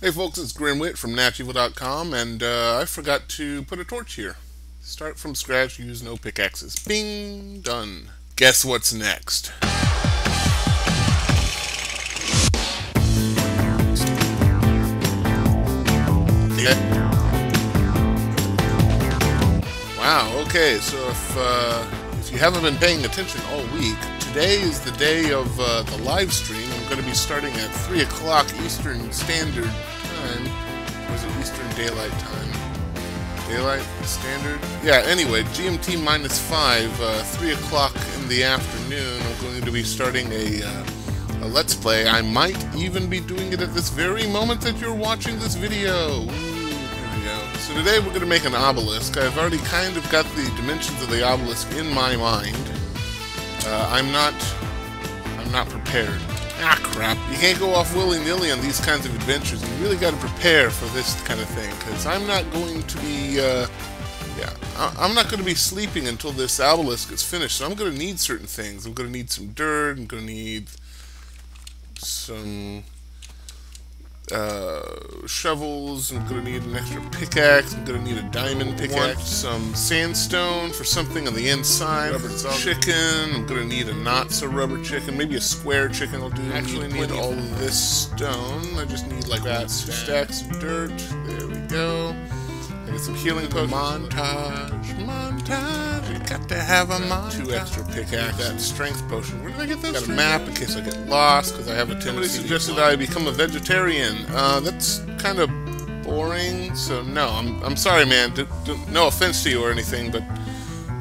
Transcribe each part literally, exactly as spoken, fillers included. Hey folks, it's Grimwit from NatchEvil dot com, and uh, I forgot to put a torch here. Start from scratch, use no pickaxes. Bing! Done. Guess what's next? Yeah. Wow, okay, so if, uh, if you haven't been paying attention all week, today is the day of uh, the live stream. I'm going to be starting at three o'clock Eastern Standard Time. Or is it Eastern Daylight Time? Daylight Standard? Yeah, anyway, G M T minus five, uh, three o'clock in the afternoon. I'm going to be starting a, uh, a Let's Play. I might even be doing it at this very moment that you're watching this video. Ooh, here we go. So today we're going to make an obelisk. I've already kind of got the dimensions of the obelisk in my mind. Uh, I'm not, I'm not prepared. Ah, crap. You can't go off willy-nilly on these kinds of adventures. You really got to prepare for this kind of thing, because I'm not going to be, uh, yeah, I I'm not going to be sleeping until this obelisk is finished, so I'm going to need certain things. I'm going to need some dirt, I'm going to need some uh, shovels, I'm going to need an extra pickaxe, I'm going to need a diamond pickaxe, some sandstone for something on the inside, rubber chicken, I'm going to need a not so rubber chicken, maybe a square chicken will do. I actually need all of this stone, I just need like that stacks of dirt, there we go. I got some healing potions. Montage, montage, we got to have a montage. Two extra pickaxe, that strength potion. Where did I get that? Got a map in case I get lost, because I have a tendency. Somebody suggested I become a vegetarian. Uh, that's kind of boring, so no, I'm, I'm sorry, man. D d no offense to you or anything, but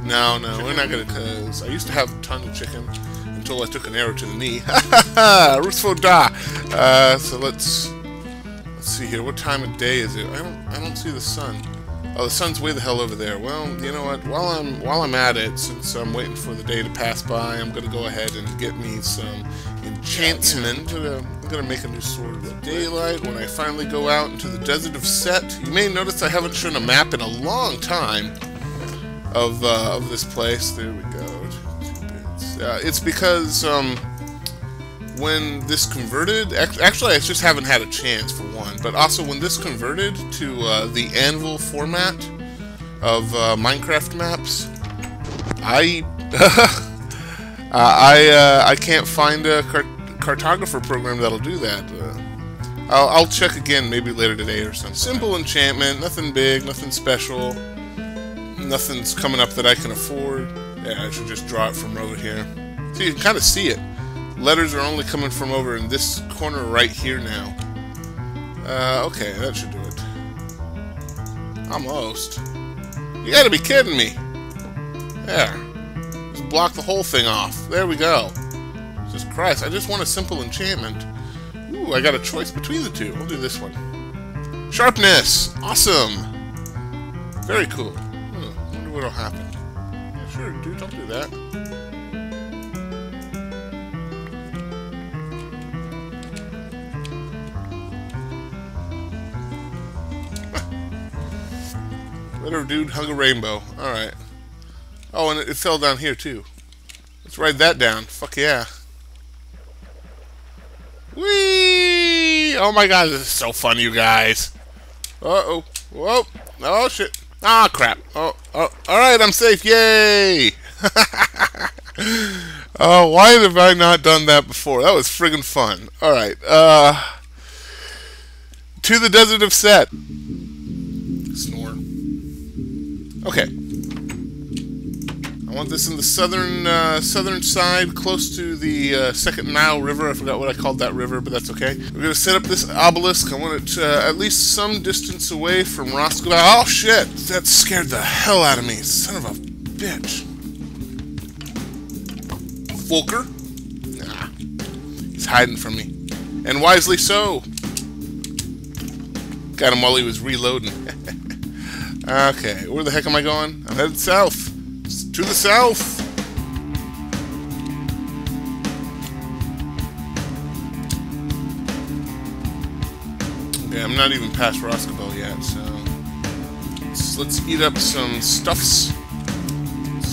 no, no, we're not going to, because I used to have a ton of chicken until I took an arrow to the knee. Ha ha ha! Rusfo da! Uh, so let's, let's see here. What time of day is it? I don't, I don't see the sun. Oh, the sun's way the hell over there. Well, you know what? While I'm while I'm at it, since I'm waiting for the day to pass by, I'm gonna go ahead and get me some enchantment. Yeah, yeah. I'm, gonna, I'm gonna make a new sword of daylight when I finally go out into the desert of Set. You may notice I haven't shown a map in a long time of uh, of this place. There we go. Uh, it's because um, when this converted, actually I just haven't had a chance for one, but also when this converted to uh, the Anvil format of uh, Minecraft maps, I uh, I uh, I can't find a cart cartographer program that'll do that. Uh, I'll, I'll check again maybe later today or something. Simple enchantment, nothing big, nothing special, nothing's coming up that I can afford. Yeah, I should just draw it from over here, so you can kind of see it. Letters are only coming from over in this corner right here now. Uh, okay, that should do it. Almost. You gotta be kidding me. There. Just block the whole thing off. There we go. Jesus Christ, I just want a simple enchantment. Ooh, I got a choice between the two. I'll do this one. Sharpness! Awesome! Very cool. Huh, wonder what'll happen. Yeah, sure, dude, don't do that. Better dude hung a rainbow. Alright. Oh, and it, it fell down here, too. Let's ride that down. Fuck yeah. Whee! Oh my god, this is so fun, you guys. Uh-oh. Whoa. Oh, shit. Ah, crap. Oh, oh. Alright, I'm safe. Yay! Oh, why have I not done that before? That was friggin' fun. Alright. Uh, to the desert of Set. Snore. Okay. I want this in the southern uh, southern side, close to the uh, Second Nile River. I forgot what I called that river, but that's okay. We're gonna set up this obelisk. I want it uh, at least some distance away from Roscoe. Oh shit! That scared the hell out of me. Son of a bitch. Fulker? Nah. He's hiding from me, and wisely so. Got him while he was reloading. Okay, where the heck am I going? I'm headed south. It's to the south! Okay, I'm not even past Roscoe yet, so... Let's, let's eat up some stuffs.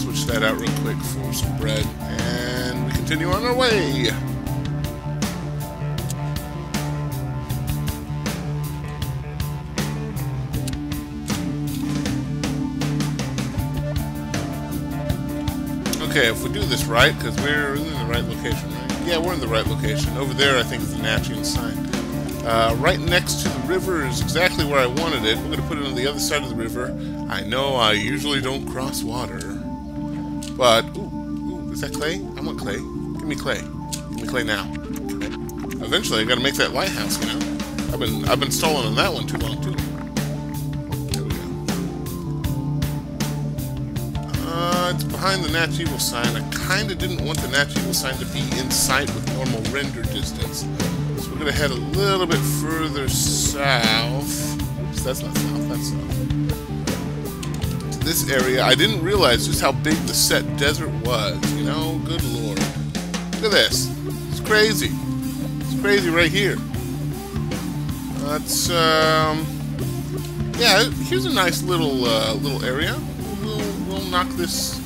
Switch that out real quick for some bread. And we continue on our way! Okay, if we do this right, because we're in the right location, right? Yeah, we're in the right location. Over there, I think, is the Natchian sign. Uh, right next to the river is exactly where I wanted it. We're going to put it on the other side of the river. I know I usually don't cross water, but... Ooh, ooh, is that clay? I want clay. Give me clay. Give me clay now. Eventually, I got to make that lighthouse, you know? I've been, I've been stalling on that one too long, too. It's behind the NatchEvil sign. I kind of didn't want the NatchEvil sign to be in sight with normal render distance. So we're going to head a little bit further south. Oops, that's not south, that's south. To this area, I didn't realize just how big the set desert was. You know, good lord. Look at this. It's crazy. It's crazy right here. That's, um... yeah, here's a nice little, uh, little area. We'll knock this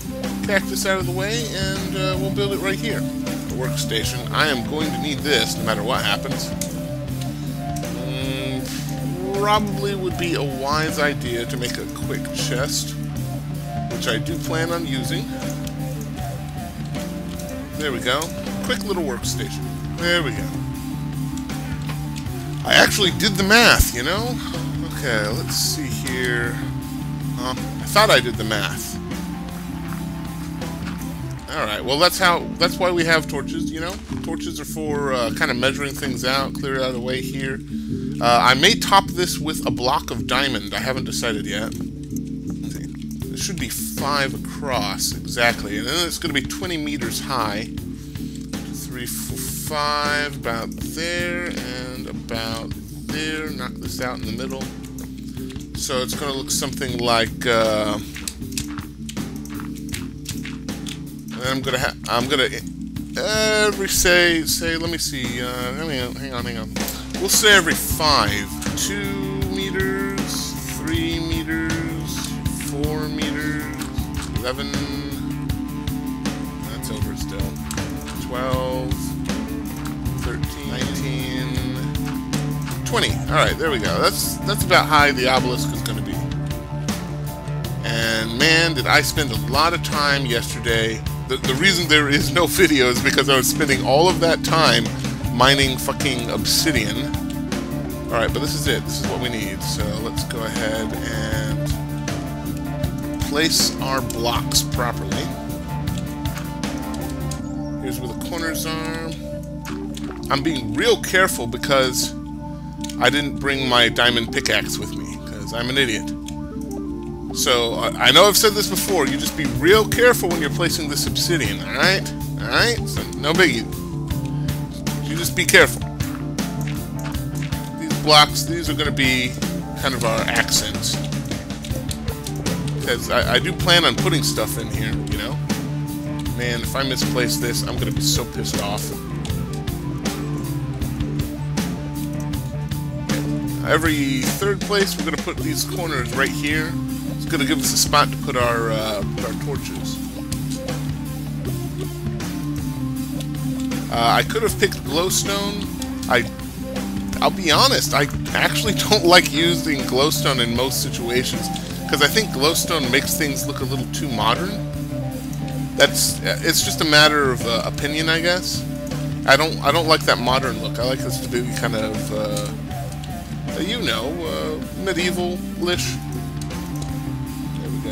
cactus out of the way, and uh, we'll build it right here. The workstation. I am going to need this no matter what happens. Mm, probably would be a wise idea to make a quick chest, which I do plan on using. There we go. Quick little workstation. There we go. I actually did the math, you know? Okay, let's see here. Huh? I thought I did the math. Alright, well that's how, that's why we have torches, you know? Torches are for uh, kind of measuring things out, clear it out of the way here. Uh, I may top this with a block of diamond, I haven't decided yet. It should be five across, exactly, and then it's going to be twenty meters high. Three, four, five, about there, and about there. Knock this out in the middle. So it's going to look something like, uh, and I'm going to have, I'm going to, every, say, say, let me see, uh, hang on, hang on, hang on, we'll say every five, two meters, three meters, four meters, eleven, that's over still, twelve, thirteen, nineteen, twenty. Alright, there we go. That's that's about how high the obelisk is going to be. And man, did I spend a lot of time yesterday. The, the reason there is no video is because I was spending all of that time mining fucking obsidian. Alright, but this is it. This is what we need. So let's go ahead and place our blocks properly. Here's where the corners are. I'm being real careful because I didn't bring my diamond pickaxe with me, because I'm an idiot. So, I know I've said this before, you just be real careful when you're placing this obsidian, alright? Alright? So, no biggie. You just be careful. These blocks, these are going to be kind of our accents. Because I, I do plan on putting stuff in here, you know? Man, if I misplace this, I'm going to be so pissed off. Every third place, we're going to put these corners right here. It's going to give us a spot to put our, uh, put our torches. Uh, I could have picked glowstone. I, I'll be honest, I actually don't like using glowstone in most situations, because I think glowstone makes things look a little too modern. That's, it's just a matter of uh, opinion, I guess. I don't, I don't like that modern look. I like this to be kind of... Uh, you know, uh, medieval-ish. There we go.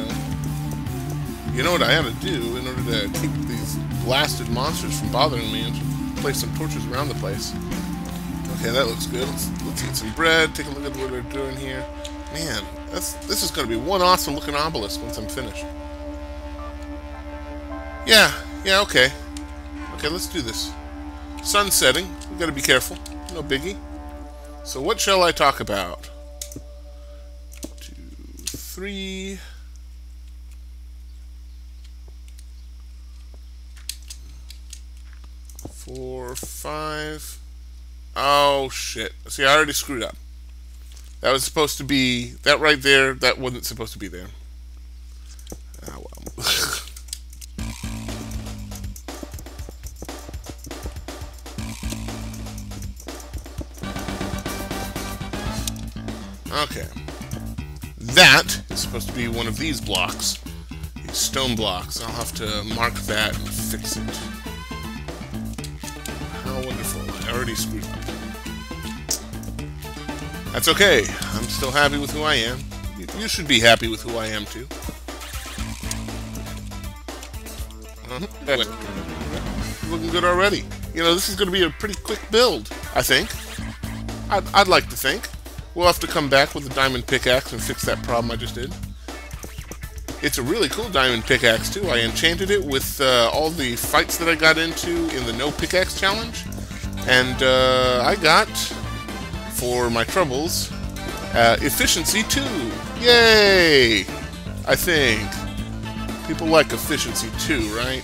You know what I ought to do in order to keep these blasted monsters from bothering me and place some torches around the place. Okay, that looks good. Let's, let's eat some bread, take a look at what they're doing here. Man, that's, this is going to be one awesome-looking obelisk once I'm finished. Yeah, yeah, okay. Okay, let's do this. Sun's setting. We've got to be careful. No biggie. So what shall I talk about? Two, three. Four, five. Oh, shit. See, I already screwed up. That was supposed to be, that right there, that wasn't supposed to be there. Ah, well. Okay, that is supposed to be one of these blocks. These stone blocks. I'll have to mark that and fix it. How wonderful. I already screwed up. That's okay. I'm still happy with who I am. You should be happy with who I am, too. Looking good already. You know, this is going to be a pretty quick build, I think. I'd, I'd like to think. We'll have to come back with a diamond pickaxe and fix that problem I just did. It's a really cool diamond pickaxe, too. I enchanted it with uh, all the fights that I got into in the No Pickaxe Challenge. And uh, I got, for my troubles, uh, Efficiency two. Yay! I think. People like Efficiency two, right?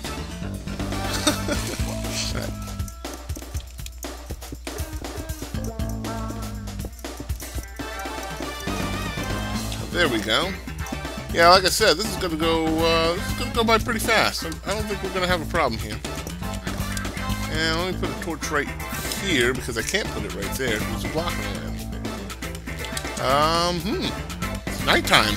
There we go. Yeah, like I said, this is gonna go. Uh, this is gonna go by pretty fast. I don't think we're gonna have a problem here. And let me put a torch right here because I can't put it right there. It's blocking it. Um, hmm. It's nighttime.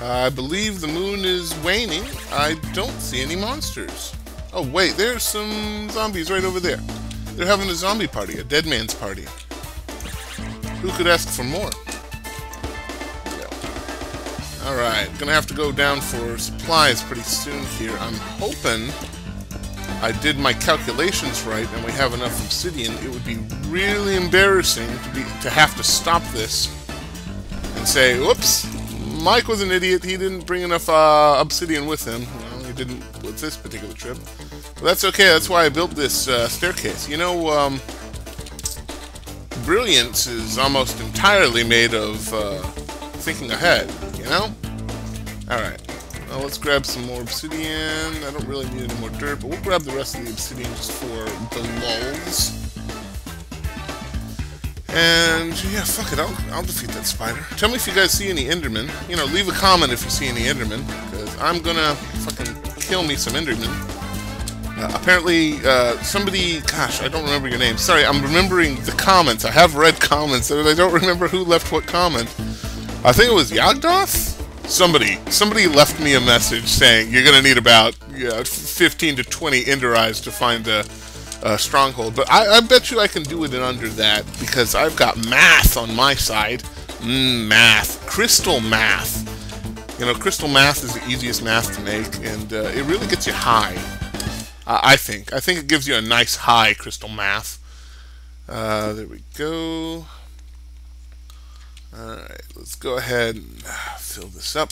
I believe the moon is waning. I don't see any monsters. Oh wait, there's some zombies right over there. They're having a zombie party, a dead man's party. Who could ask for more? Alright, gonna have to go down for supplies pretty soon here. I'm hoping I did my calculations right and we have enough obsidian. It would be really embarrassing to be to have to stop this and say, whoops, Mike was an idiot, he didn't bring enough uh, obsidian with him. Well, he didn't with this particular trip. But that's okay, that's why I built this uh, staircase. You know, um, brilliance is almost entirely made of uh, thinking ahead. You know? Alright. Well, let's grab some more obsidian. I don't really need any more dirt, but we'll grab the rest of the obsidian just for the lulz. And, yeah, fuck it. I'll, I'll defeat that spider. Tell me if you guys see any Endermen. You know, leave a comment if you see any Endermen, because I'm gonna fucking kill me some Endermen. Uh, apparently, uh, somebody... Gosh, I don't remember your name. Sorry, I'm remembering the comments. I have read comments, and I don't remember who left what comment. I think it was Yagdoth? Somebody. Somebody left me a message saying you're going to need about yeah, fifteen to twenty Ender Eyes to find a, a stronghold. But I, I bet you I can do it in under that because I've got math on my side. Mm, math. Crystal math. You know, crystal math is the easiest math to make, and uh, it really gets you high, uh, I think. I think it gives you a nice high crystal math. Uh, there we go. Alright, let's go ahead and fill this up.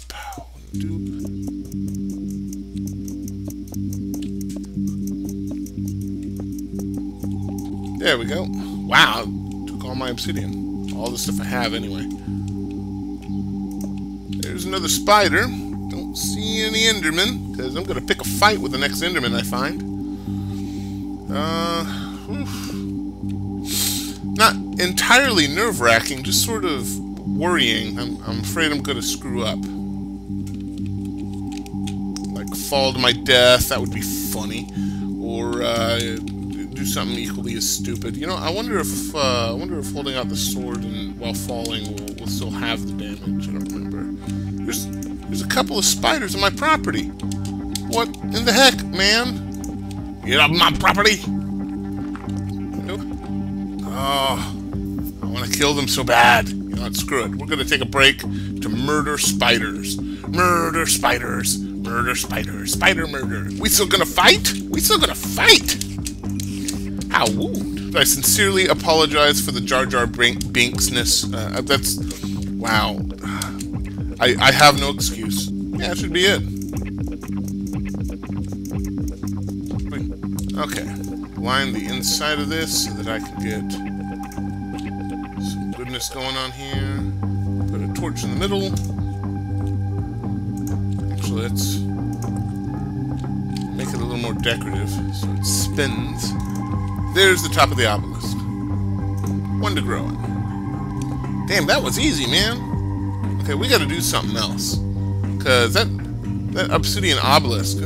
There we go. Wow, took all my obsidian. All the stuff I have, anyway. There's another spider. Don't see any Enderman, because I'm going to pick a fight with the next Enderman I find. Uh, oof. Not entirely nerve-wracking, just sort of worrying. I'm, I'm afraid I'm going to screw up. Like, fall to my death, that would be funny. Or, uh, do something equally as stupid. You know, I wonder if, uh, I wonder if holding out the sword and while falling will, will still have the damage. I don't remember. There's, there's a couple of spiders on my property. What in the heck, man? Get off my property! Oh, I want to kill them so bad. You know what, screw it. We're going to take a break to murder spiders. Murder spiders. Murder spiders. Spider murder. We still going to fight? We still going to fight? How wound. I sincerely apologize for the Jar Jar Binksness. Uh, that's... Wow. I, I have no excuse. Yeah, that should be it. Okay. Line the inside of this so that I can get... goodness going on here. Put a torch in the middle. Actually, let's make it a little more decorative so it spins. There's the top of the obelisk. One to grow on. Damn, that was easy, man. Okay, we gotta do something else. Because that, that obsidian obelisk...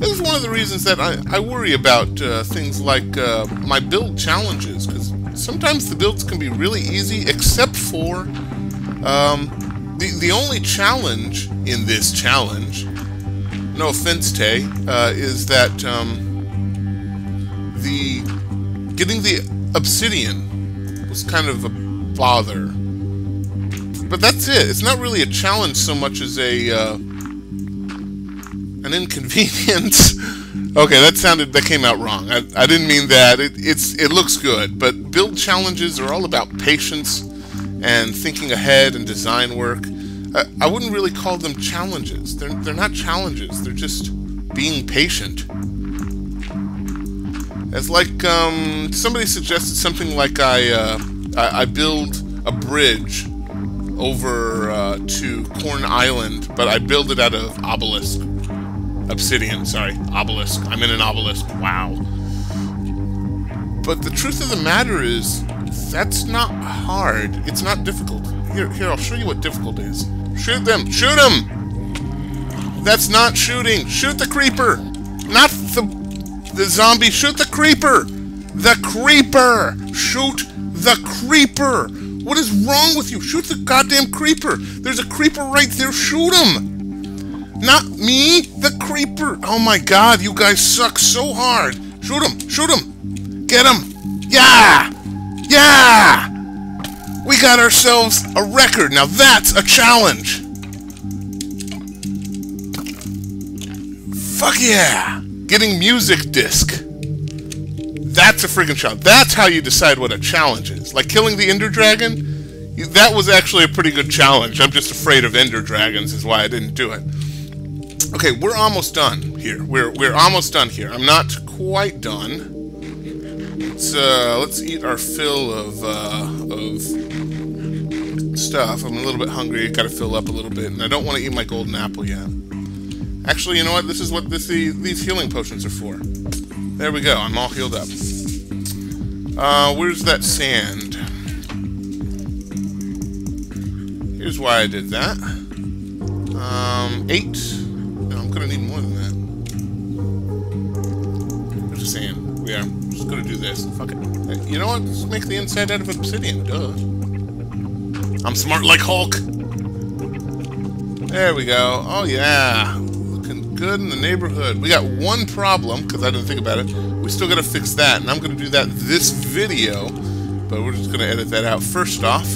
This is one of the reasons that I, I worry about uh, things like uh, my build challenges, because sometimes the builds can be really easy, except for um, the the only challenge in this challenge, no offense, Tay, uh, is that um, the getting the obsidian was kind of a bother. But that's it. It's not really a challenge so much as a uh, an inconvenience. Okay, that sounded that came out wrong. I, I didn't mean that. It, it's it looks good, but build challenges are all about patience and thinking ahead and design work. I, I wouldn't really call them challenges. They're they're not challenges. They're just being patient. It's like um, somebody suggested something like I uh, I, I build a bridge over uh, to Corn Island, but I build it out of obelisk. Obsidian, sorry. Obelisk. I'm in an obelisk. Wow. But the truth of the matter is, that's not hard. It's not difficult. Here, here, I'll show you what difficult is. Shoot them! Shoot them! That's not shooting! Shoot the creeper! Not the, the zombie! Shoot the creeper! The creeper! Shoot the creeper! What is wrong with you? Shoot the goddamn creeper! There's a creeper right there! Shoot him! Not me, the creeper. Oh my god, you guys suck so hard. Shoot him, shoot him. Get him. Yeah, yeah. We got ourselves a record. Now that's a challenge. Fuck yeah. Getting music disc. That's a freaking challenge. That's how you decide what a challenge is. Like killing the Ender Dragon, that was actually a pretty good challenge. I'm just afraid of Ender Dragons is why I didn't do it. Okay, we're almost done here. We're we're almost done here. I'm not quite done. Let's uh, let's eat our fill of uh, of stuff. I'm a little bit hungry. Got to fill up a little bit, and I don't want to eat my golden apple yet. Actually, you know what? This is what this the, these healing potions are for. There we go. I'm all healed up. Uh, where's that sand? Here's why I did that. Um, eight. Gonna need more than that. I'm just saying, we are. I'm just gonna do this. Fuck it. You know what? Just make the inside out of obsidian. Duh. I'm smart like Hulk. There we go. Oh yeah, looking good in the neighborhood. We got one problem because I didn't think about it. We still gotta fix that, and I'm gonna do that this video. But we're just gonna edit that out first off.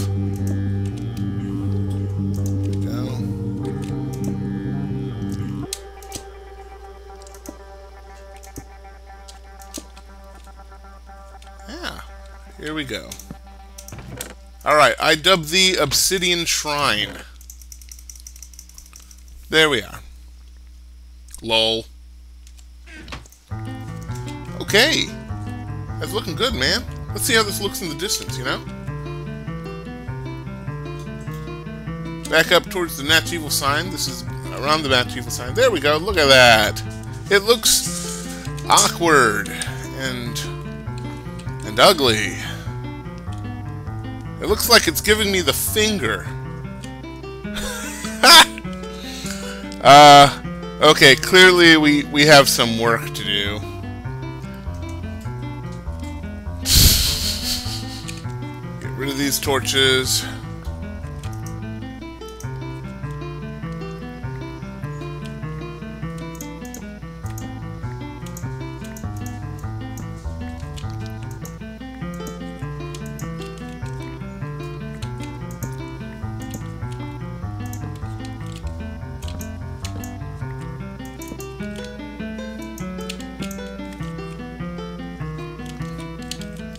Here we go. Alright, I dubbed the Obsidian Shrine. There we are. Lol. Okay. That's looking good, man. Let's see how this looks in the distance, you know? Back up towards the NatchEvil sign. This is around the NatchEvil sign. There we go. Look at that. It looks awkward and and ugly. It looks like it's giving me the finger. uh, okay, clearly we, we have some work to do. Get rid of these torches.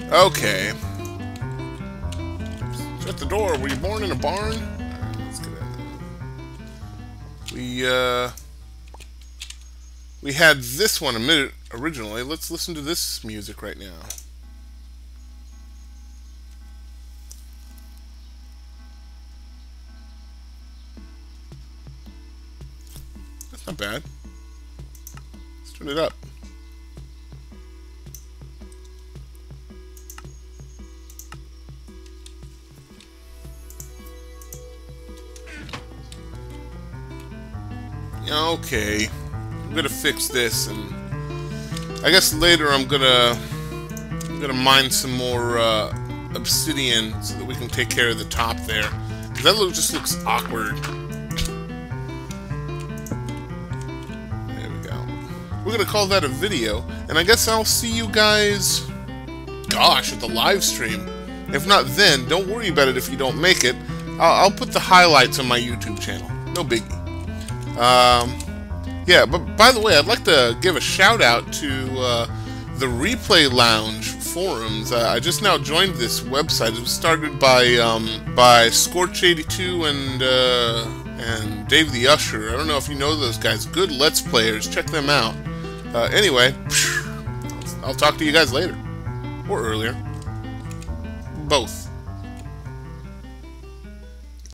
Okay. Shut the door. Were you born in a barn? Alright, let's get out of there. We, uh... We had this one a minute originally. Let's listen to this music right now. That's not bad. Let's turn it up. Okay, I'm gonna fix this, and I guess later I'm gonna I'm gonna mine some more uh, obsidian so that we can take care of the top there. That look just looks awkward. There we go. We're gonna call that a video, and I guess I'll see you guys, gosh, at the live stream. If not then, don't worry about it if you don't make it. I'll, I'll put the highlights on my YouTube channel. No biggie. Um, yeah, but by the way, I'd like to give a shout out to uh, the Replay Lounge forums. Uh, I just now joined this website. It was started by um, by Scorch eighty-two and uh, and Dave the Usher. I don't know if you know those guys. Good Let's Players. Check them out. Uh, anyway, I'll talk to you guys later or earlier. Both.